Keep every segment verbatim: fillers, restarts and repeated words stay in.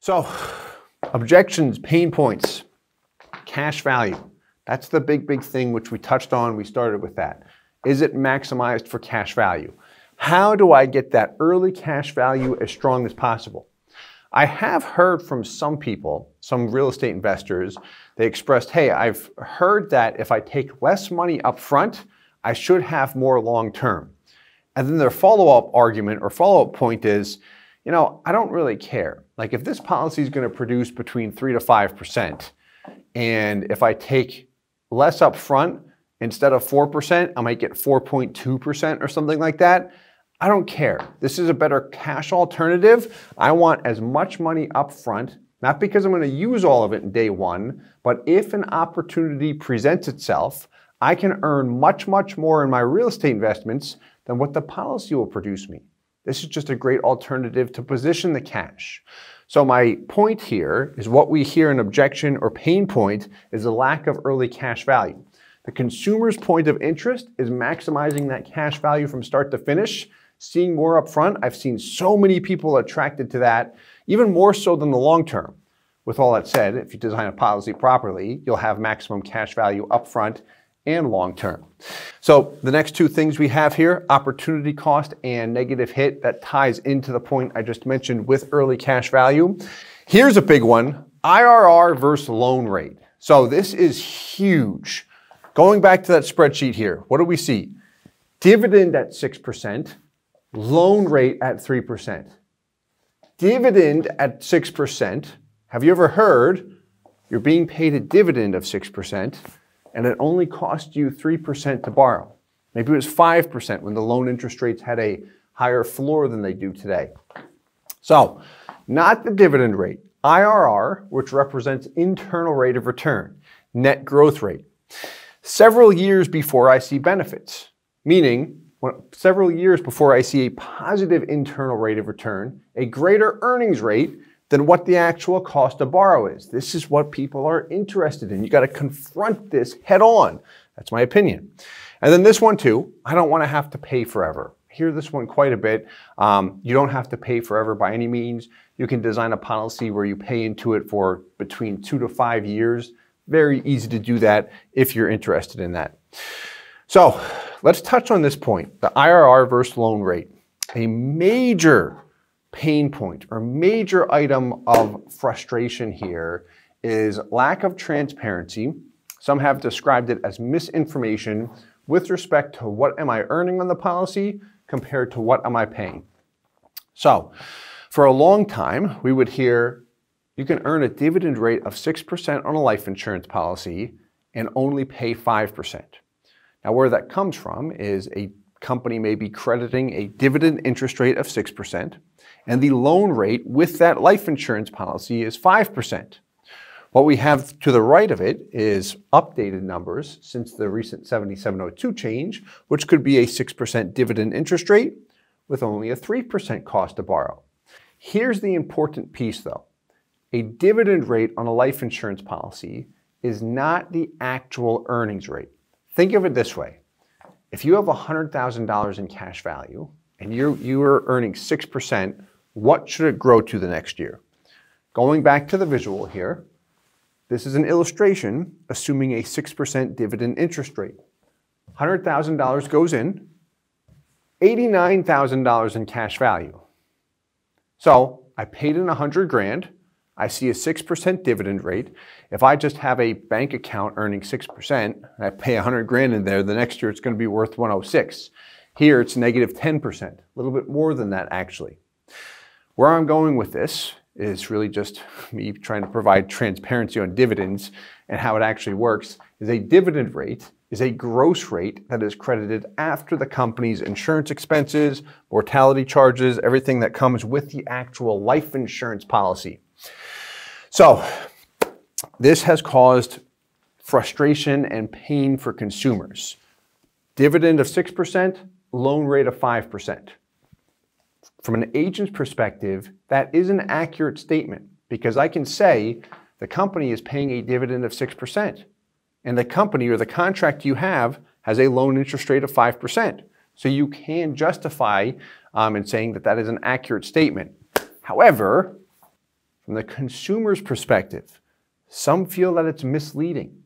So objections, pain points, cash value. That's the big, big thing which we touched on. We started with that. Is it maximized for cash value? How do I get that early cash value as strong as possible? I have heard from some people, some real estate investors, they expressed, hey, I've heard that if I take less money up front, I should have more long term. And then their follow-up argument or follow-up point is, you know, I don't really care. Like if this policy is going to produce between three to five percent, and if I take less up front, instead of four percent, I might get four point two percent or something like that. I don't care. This is a better cash alternative. I want as much money up front, not because I'm going to use all of it in day one, but if an opportunity presents itself, I can earn much, much more in my real estate investments than what the policy will produce me. This is just a great alternative to position the cash. So my point here is what we hear an objection or pain point is the lack of early cash value. The consumer's point of interest is maximizing that cash value from start to finish, seeing more upfront. I've seen so many people attracted to that, even more so than the long term. With all that said, if you design a policy properly, you'll have maximum cash value upfront and long term. So the next two things we have here, opportunity cost and negative hit, that ties into the point I just mentioned with early cash value. Here's a big one, I R R versus loan rate. So this is huge. Going back to that spreadsheet here, what do we see? Dividend at six percent, loan rate at three percent. Dividend at six percent, have you ever heard you're being paid a dividend of six percent? And it only cost you three percent to borrow. Maybe it was five percent when the loan interest rates had a higher floor than they do today. So not the dividend rate, I R R, which represents internal rate of return, net growth rate. Several years before I see benefits, meaning well, several years before I see a positive internal rate of return, a greater earnings rate than what the actual cost to borrow is. This is what people are interested in. You got to confront this head on. That's my opinion. And then this one too, I don't want to have to pay forever. I hear this one quite a bit. Um, you don't have to pay forever by any means. You can design a policy where you pay into it for between two to five years. Very easy to do that if you're interested in that. So let's touch on this point, the I R R versus loan rate, a major pain point or major item of frustration here is lack of transparency. Some have described it as misinformation with respect to what am I earning on the policy compared to what am I paying. So for a long time, we would hear you can earn a dividend rate of six percent on a life insurance policy and only pay five percent. Now where that comes from is a company may be crediting a dividend interest rate of six percent, and the loan rate with that life insurance policy is five percent. What we have to the right of it is updated numbers since the recent seventy-seven oh two change, which could be a six percent dividend interest rate with only a three percent cost to borrow. Here's the important piece though. A dividend rate on a life insurance policy is not the actual earnings rate. Think of it this way. If you have one hundred thousand dollars in cash value and you're, you are earning six percent, what should it grow to the next year? Going back to the visual here, this is an illustration assuming a six percent dividend interest rate. one hundred thousand dollars goes in, eighty-nine thousand dollars in cash value. So I paid in one hundred grand, I see a six percent dividend rate. If I just have a bank account earning six percent, and I pay one hundred grand in there, the next year it's going to be worth one oh six. Here it's negative ten percent, a little bit more than that actually. Where I'm going with this is really just me trying to provide transparency on dividends and how it actually works, is a dividend rate is a gross rate that is credited after the company's insurance expenses, mortality charges, everything that comes with the actual life insurance policy. So this has caused frustration and pain for consumers. Dividend of six percent, loan rate of five percent. From an agent's perspective, that is an accurate statement because I can say the company is paying a dividend of six percent and the company or the contract you have has a loan interest rate of five percent. So you can justify um, in saying that that is an accurate statement. However, From the consumer's perspective, some feel that it's misleading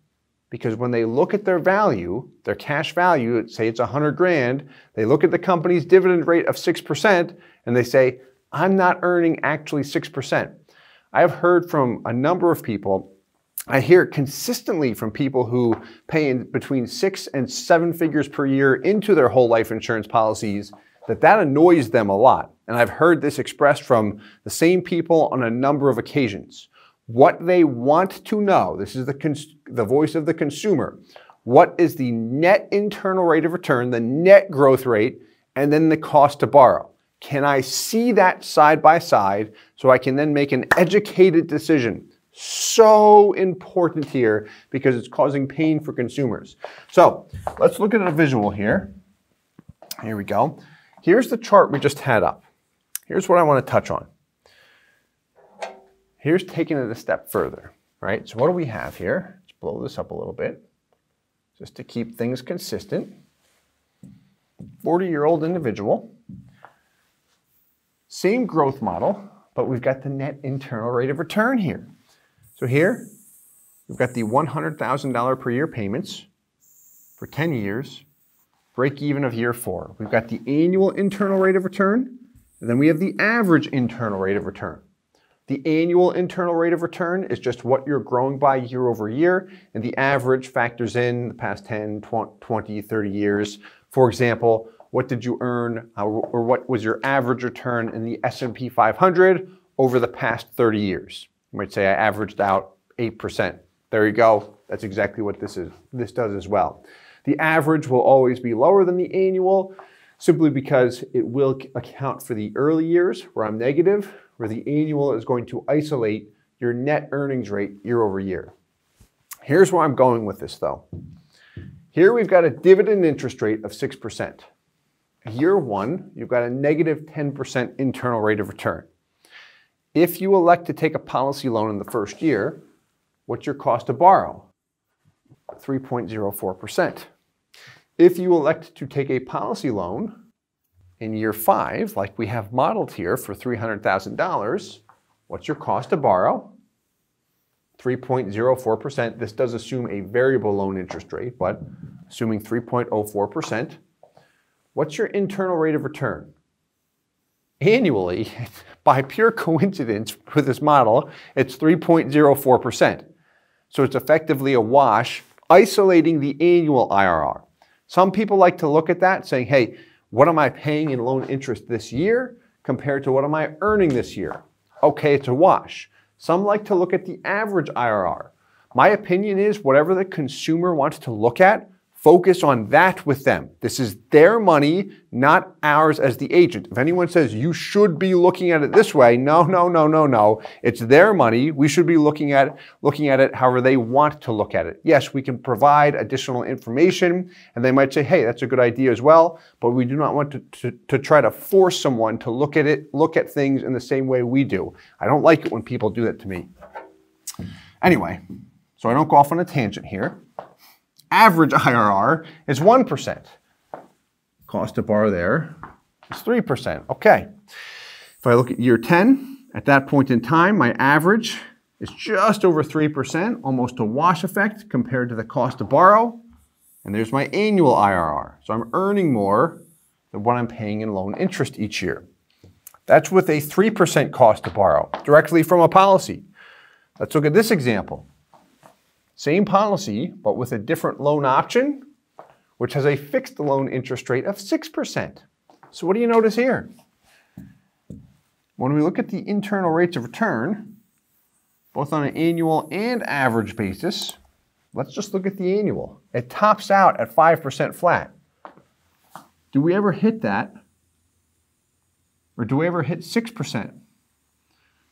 because when they look at their value, their cash value, say it's one hundred grand, they look at the company's dividend rate of six percent and they say, I'm not earning actually six percent. I've heard from a number of people, I hear consistently from people who pay in between six and seven figures per year into their whole life insurance policies, that that annoys them a lot. And I've heard this expressed from the same people on a number of occasions. What they want to know, this is the, cons the voice of the consumer, what is the net internal rate of return, the net growth rate, and then the cost to borrow? Can I see that side by side so I can then make an educated decision? So important here because it's causing pain for consumers. So let's look at a visual here. Here we go. Here's the chart we just had up. Here's what I want to touch on. Here's taking it a step further, right? So what do we have here? Let's blow this up a little bit just to keep things consistent. forty-year-old individual, same growth model, but we've got the net internal rate of return here. So here, we've got the one hundred thousand dollars per year payments for ten years. Break even of year four. We've got the annual internal rate of return, and then we have the average internal rate of return. The annual internal rate of return is just what you're growing by year over year, and the average factors in the past ten, twenty, thirty years. For example, what did you earn or what was your average return in the S and P five hundred over the past thirty years? You might say I averaged out eight percent. There you go. That's exactly what this is. This does as well. The average will always be lower than the annual simply because it will account for the early years where I'm negative, where the annual is going to isolate your net earnings rate year over year. Here's where I'm going with this though. Here we've got a dividend interest rate of six percent. Year one, you've got a negative ten percent internal rate of return. If you elect to take a policy loan in the first year, what's your cost to borrow? three point zero four percent. If you elect to take a policy loan in year five, like we have modeled here for three hundred thousand dollars, what's your cost to borrow? three point zero four percent. This does assume a variable loan interest rate, but assuming three point zero four percent. What's your internal rate of return? Annually, by pure coincidence with this model, it's three point zero four percent. So it's effectively a wash, isolating the annual I R R. Some people like to look at that saying, hey, what am I paying in loan interest this year compared to what am I earning this year? Okay, it's a wash. Some like to look at the average I R R. My opinion is whatever the consumer wants to look at, focus on that with them. This is their money, not ours as the agent. If anyone says you should be looking at it this way, no, no, no, no, no. It's their money. We should be looking at, looking at it however they want to look at it. Yes, we can provide additional information and they might say, hey, that's a good idea as well, but we do not want to, to, to try to force someone to look at it, look at things in the same way we do. I don't like it when people do that to me. Anyway, so I don't go off on a tangent here. Average I R R is one percent. Cost to borrow there is three percent. Okay. If I look at year ten, at that point in time, my average is just over three percent, almost a wash effect compared to the cost to borrow. And there's my annual I R R. So I'm earning more than what I'm paying in loan interest each year. That's with a three percent cost to borrow directly from a policy. Let's look at this example. Same policy, but with a different loan option, which has a fixed loan interest rate of six percent. So what do you notice here? When we look at the internal rates of return, both on an annual and average basis, let's just look at the annual. It tops out at five percent flat. Do we ever hit that? Or do we ever hit six percent?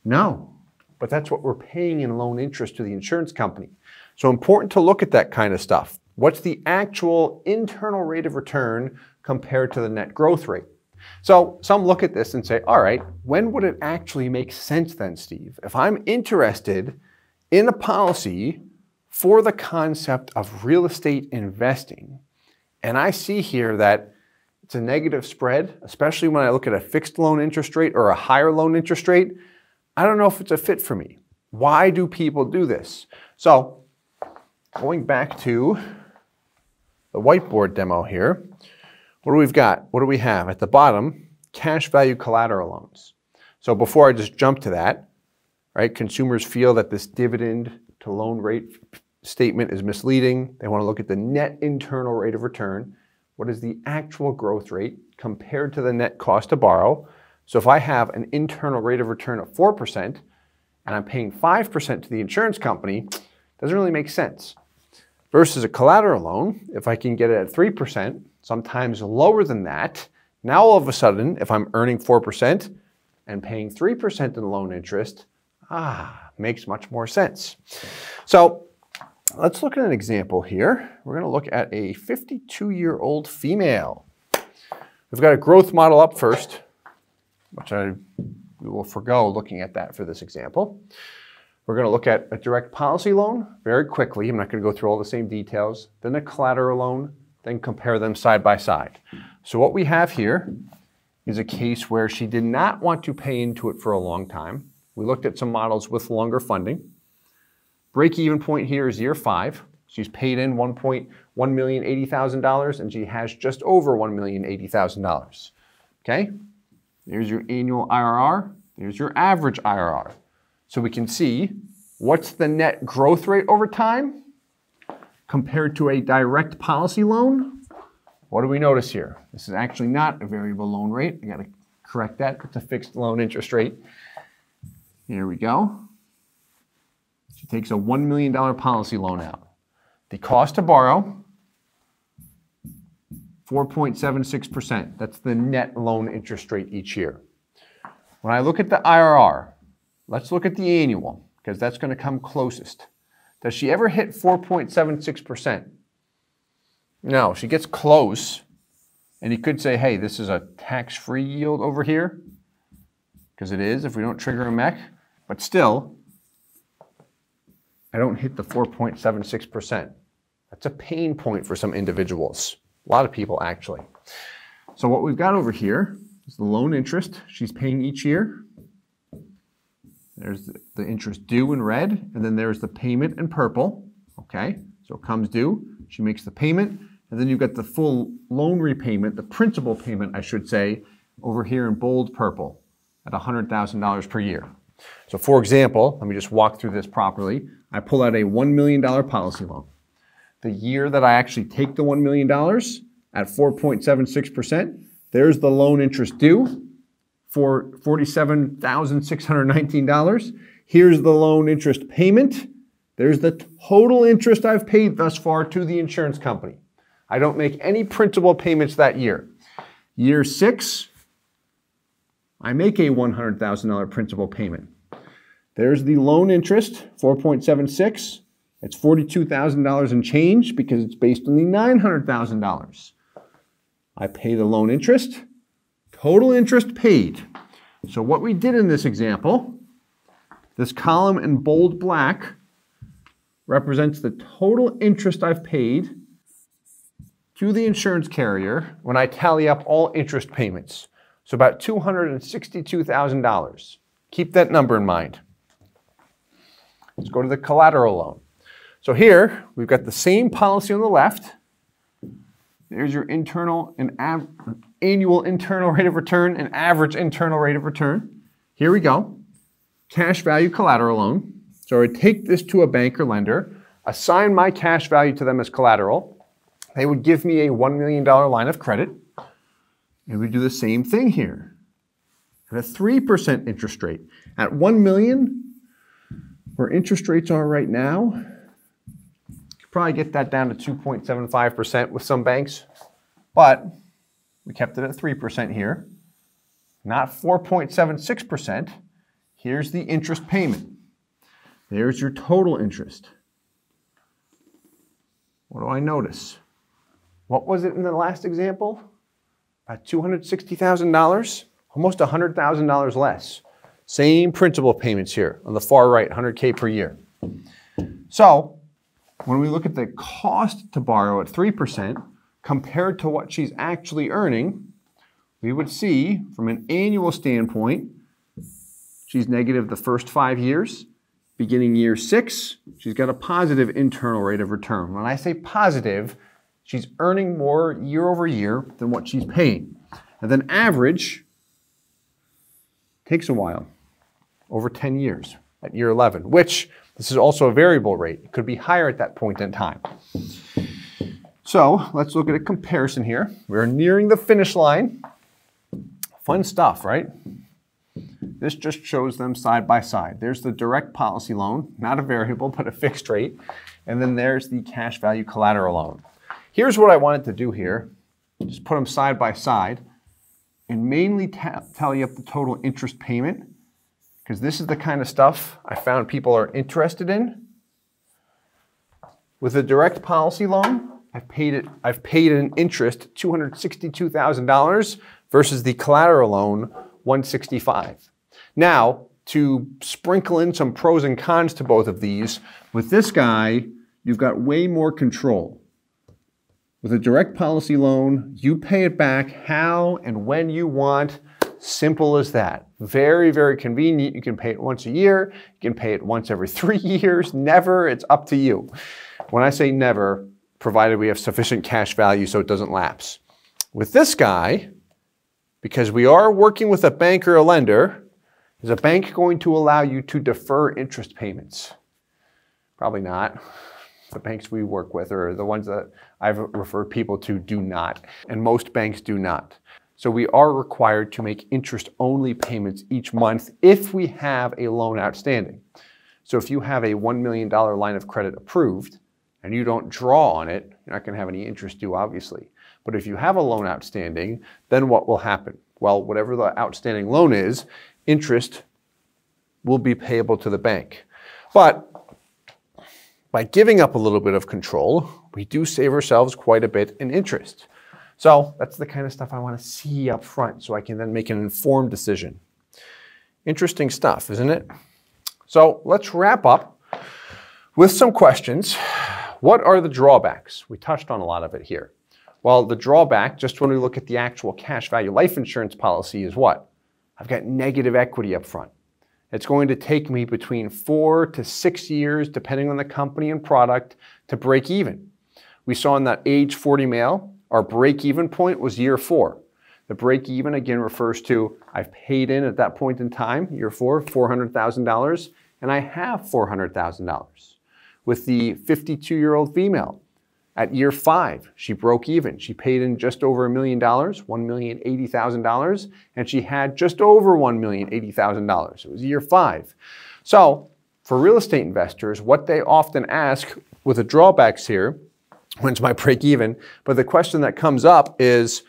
No, but that's what we're paying in loan interest to the insurance company. So important to look at that kind of stuff. What's the actual internal rate of return compared to the net growth rate? So some look at this and say, all right, when would it actually make sense then, Steve? If I'm interested in a policy for the concept of real estate investing, and I see here that it's a negative spread, especially when I look at a fixed loan interest rate or a higher loan interest rate, I don't know if it's a fit for me. Why do people do this? So going back to the whiteboard demo here, what do we've got? What do we have? At the bottom, cash value collateral loans. So before I just jump to that, right, consumers feel that this dividend to loan rate statement is misleading. They want to look at the net internal rate of return. What is the actual growth rate compared to the net cost to borrow? So if I have an internal rate of return of four percent and I'm paying five percent to the insurance company, it doesn't really make sense. Versus a collateral loan, if I can get it at three percent, sometimes lower than that, now all of a sudden, if I'm earning four percent and paying three percent in loan interest, ah, makes much more sense. So let's look at an example here. We're going to look at a fifty-two-year-old female. We've got a growth model up first, which I will forego looking at that for this example. We're going to look at a direct policy loan very quickly. I'm not going to go through all the same details. Then a collateral loan, then compare them side by side. So what we have here is a case where she did not want to pay into it for a long time. We looked at some models with longer funding. Break-even point here is year five. She's paid in one million eighty thousand dollars and she has just over one million eighty thousand dollars. Okay? There's your annual I R R. There's your average I R R. So we can see what's the net growth rate over time compared to a direct policy loan. What do we notice here? This is actually not a variable loan rate. I got to correct that. It's a fixed loan interest rate. Here we go. She takes a one million dollar policy loan out. The cost to borrow, four point seven six percent. That's the net loan interest rate each year. When I look at the I R R, let's look at the annual, because that's going to come closest. Does she ever hit four point seven six percent? No, she gets close. And you could say, hey, this is a tax-free yield over here, because it is if we don't trigger a M E C. But still, I don't hit the four point seven six percent. That's a pain point for some individuals, a lot of people actually. So what we've got over here is the loan interest she's paying each year. There's the, the interest due in red, and then there's the payment in purple. Okay, so it comes due, she makes the payment, and then you've got the full loan repayment, the principal payment, I should say, over here in bold purple at one hundred thousand dollars per year. So for example, let me just walk through this properly. I pull out a one million dollar policy loan. The year that I actually take the one million dollars at four point seven six percent, there's the loan interest due for forty-seven thousand six hundred nineteen dollars. Here's the loan interest payment. There's the total interest I've paid thus far to the insurance company. I don't make any principal payments that year. Year six, I make a one hundred thousand dollar principal payment. There's the loan interest, four point seven six. It's forty-two thousand dollars and change because it's based on the nine hundred thousand dollars. I pay the loan interest, total interest paid. So what we did in this example, this column in bold black represents the total interest I've paid to the insurance carrier when I tally up all interest payments. So about two hundred sixty-two thousand dollars. Keep that number in mind. Let's go to the collateral loan. So here, we've got the same policy on the left. There's your internal and av annual internal rate of return and average internal rate of return. Here we go. Cash value collateral loan. So I take this to a bank or lender, assign my cash value to them as collateral. They would give me a one million dollar line of credit. And we do the same thing here. At a three percent interest rate. At one million, where interest rates are right now, probably get that down to two point seven five percent with some banks, but we kept it at three percent here, not four point seven six percent. Here's the interest payment. There's your total interest. What do I notice? What was it in the last example? About two hundred sixty thousand dollars, almost one hundred thousand dollars less. Same principal payments here on the far right, one hundred K per year. So when we look at the cost to borrow at three percent compared to what she's actually earning, we would see from an annual standpoint, She's negative the first five years. Beginning year six, she's got a positive internal rate of return. When I say positive, she's earning more year over year than what she's paying. And then average takes a while, over ten years at year eleven, which this is also a variable rate. It could be higher at that point in time. So let's look at a comparison here. We're nearing the finish line. Fun stuff, right? This just shows them side by side. There's the direct policy loan, not a variable, but a fixed rate. And then there's the cash value collateral loan. Here's what I wanted to do here. Just put them side by side and mainly tally up the total interest payment, because this is the kind of stuff I found people are interested in. With a direct policy loan, I've paid it, I've paid an interest two hundred sixty-two thousand dollars versus the collateral loan one hundred sixty-five thousand dollars. Now, to sprinkle in some pros and cons to both of these, with this guy, you've got way more control. With a direct policy loan, you pay it back how and when you want. Simple as that. Very, very convenient. You can pay it once a year. You can pay it once every three years. Never. It's up to you. When I say never, provided we have sufficient cash value so it doesn't lapse. With this guy, because we are working with a bank or a lender, is a bank going to allow you to defer interest payments? Probably not. The banks we work with, or the ones that I've referred people to, do not, and most banks do not. So we are required to make interest-only payments each month if we have a loan outstanding. So if you have a one million dollar line of credit approved, and you don't draw on it, you're not going to have any interest due, obviously. But if you have a loan outstanding, then what will happen? Well, whatever the outstanding loan is, interest will be payable to the bank. But by giving up a little bit of control, we do save ourselves quite a bit in interest. So that's the kind of stuff I want to see up front so I can then make an informed decision. Interesting stuff, isn't it? So let's wrap up with some questions. What are the drawbacks? We touched on a lot of it here. Well, the drawback, just when we look at the actual cash value life insurance policy, is what? I've got negative equity up front. It's going to take me between four to six years, depending on the company and product, to break even. We saw in that age forty male, our break even point was year four. The break even, again, refers to I've paid in at that point in time, year four, four hundred thousand dollars, and I have four hundred thousand dollars. With the fifty-two-year-old female, at year five, she broke even. She paid in just over a million dollars, one million eighty thousand dollars, and she had just over one million eighty thousand dollars. It was year five. So for real estate investors, what they often ask with the drawbacks here, when's my break even? But the question that comes up is,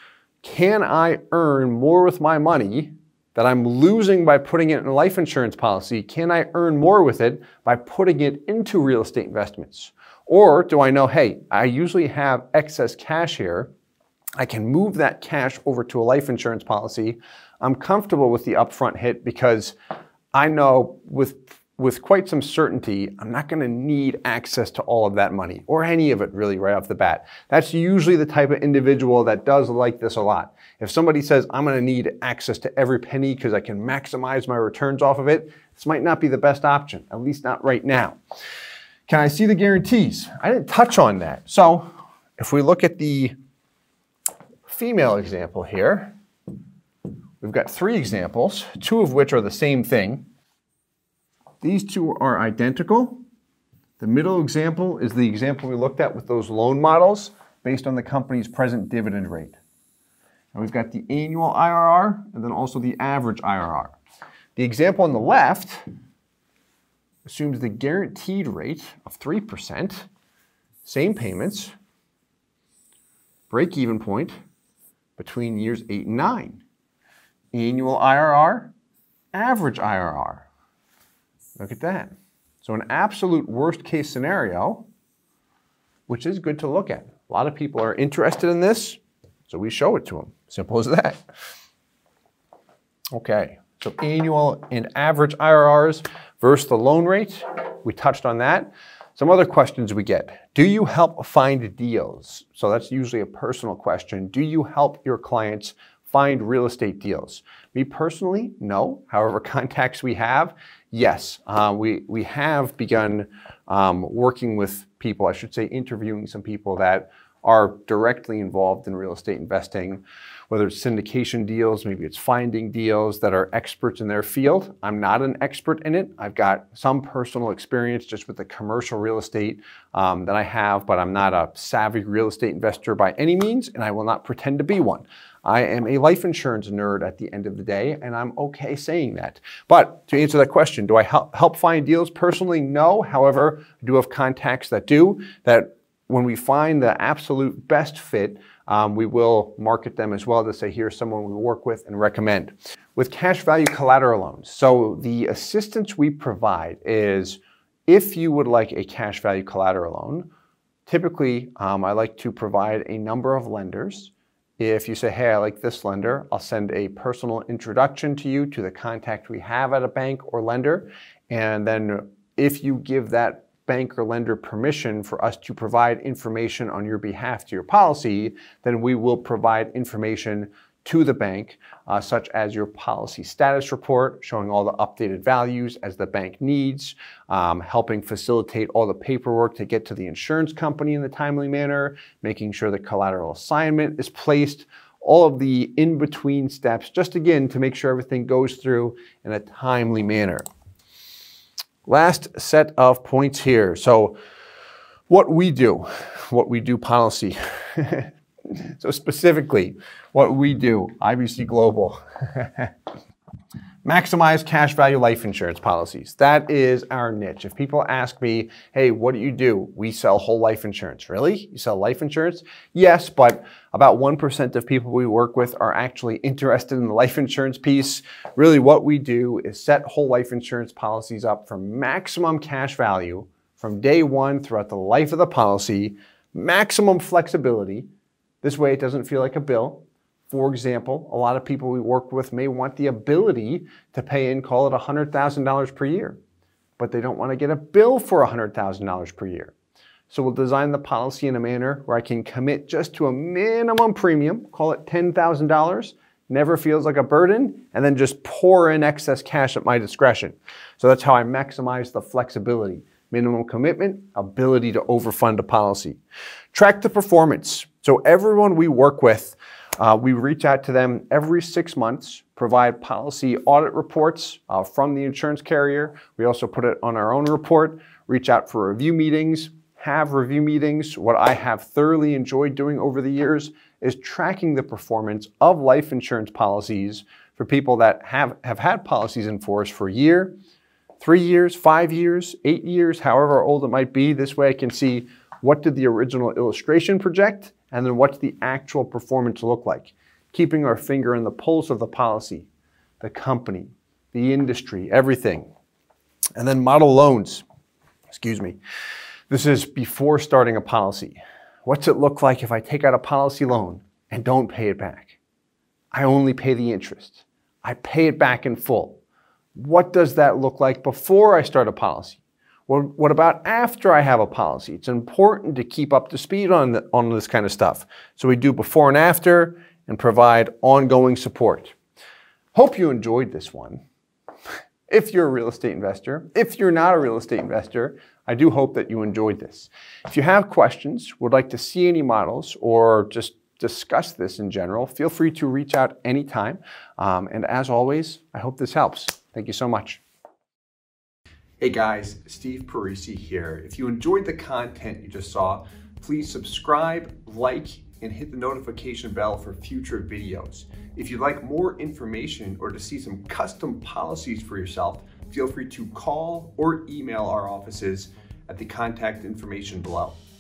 can I earn more with my money that I'm losing by putting it in a life insurance policy? Can I earn more with it by putting it into real estate investments? Or do I know, hey, I usually have excess cash here. I can move that cash over to a life insurance policy. I'm comfortable with the upfront hit because I know with, with quite some certainty, I'm not gonna need access to all of that money, or any of it really, right off the bat. That's usually the type of individual that does like this a lot. If somebody says, I'm gonna need access to every penny because I can maximize my returns off of it, this might not be the best option, at least not right now. Can I see the guarantees? I didn't touch on that. So if we look at the female example here, we've got three examples, two of which are the same thing. These two are identical. The middle example is the example we looked at with those loan models based on the company's present dividend rate. And we've got the annual I R R and then also the average I R R. The example on the left assumes the guaranteed rate of three percent, same payments, break-even point between years eight and nine, annual I R R, average I R R. Look at that. So an absolute worst-case scenario, which is good to look at. A lot of people are interested in this, so we show it to them. Simple as that. Okay, so annual and average I R Rs versus the loan rate. We touched on that. Some other questions we get. Do you help find deals? So that's usually a personal question. Do you help your clients find real estate deals? Me personally, no. However, contacts we have, yes. Uh, we, we have begun um, working with people, I should say interviewing some people that are directly involved in real estate investing, whether it's syndication deals, maybe it's finding deals, that are experts in their field. I'm not an expert in it. I've got some personal experience just with the commercial real estate um, that I have, but I'm not a savvy real estate investor by any means, and I will not pretend to be one. I am a life insurance nerd at the end of the day, and I'm okay saying that. But to answer that question, do I help, help find deals? Personally, no. However, I do have contacts that do, that when we find the absolute best fit, um, we will market them as well to say, here's someone we work with and recommend. With cash value collateral loans, so the assistance we provide is, if you would like a cash value collateral loan, typically um, I like to provide a number of lenders. If you say, hey, I like this lender, I'll send a personal introduction to you to the contact we have at a bank or lender. And then if you give that bank or lender permission for us to provide information on your behalf to your policy, then we will provide information to the bank, uh, such as your policy status report, showing all the updated values as the bank needs, um, helping facilitate all the paperwork to get to the insurance company in a timely manner, making sure the collateral assignment is placed, all of the in-between steps, just again, to make sure everything goes through in a timely manner. Last set of points here. So what we do, what we do policy. So specifically, what we do, I B C Global. Maximize cash value life insurance policies. That is our niche. If people ask me, hey, what do you do? We sell whole life insurance. Really? You sell life insurance? Yes, but about one percent of people we work with are actually interested in the life insurance piece. Really, what we do is set whole life insurance policies up for maximum cash value from day one throughout the life of the policy, maximum flexibility. This way, it doesn't feel like a bill. For example, a lot of people we work with may want the ability to pay in, call it one hundred thousand dollars per year, but they don't want to get a bill for one hundred thousand dollars per year. So we'll design the policy in a manner where I can commit just to a minimum premium, call it ten thousand dollars, never feels like a burden, and then just pour in excess cash at my discretion. So that's how I maximize the flexibility. Minimum commitment, ability to overfund a policy. Track the performance. So everyone we work with, Uh, we reach out to them every six months, provide policy audit reports uh, from the insurance carrier. We also put it on our own report, reach out for review meetings, have review meetings. What I have thoroughly enjoyed doing over the years is tracking the performance of life insurance policies for people that have, have had policies in force for a year, three years, five years, eight years, however old it might be. This way I can see, what did the original illustration project? And then what's the actual performance look like? Keeping our finger in the pulse of the policy, the company, the industry, everything. And then model loans, excuse me. This is before starting a policy. What's it look like if I take out a policy loan and don't pay it back? I only pay the interest. I pay it back in full. What does that look like before I start a policy? What about after I have a policy? It's important to keep up to speed on, the, on this kind of stuff. So we do before and after and provide ongoing support. Hope you enjoyed this one. If you're a real estate investor, if you're not a real estate investor, I do hope that you enjoyed this. If you have questions, would like to see any models, or just discuss this in general, feel free to reach out anytime. Um, and as always, I hope this helps. Thank you so much. Hey guys, Steve Parisi here. If you enjoyed the content you just saw, please subscribe, like, and hit the notification bell for future videos. If you'd like more information or to see some custom policies for yourself, feel free to call or email our offices at the contact information below.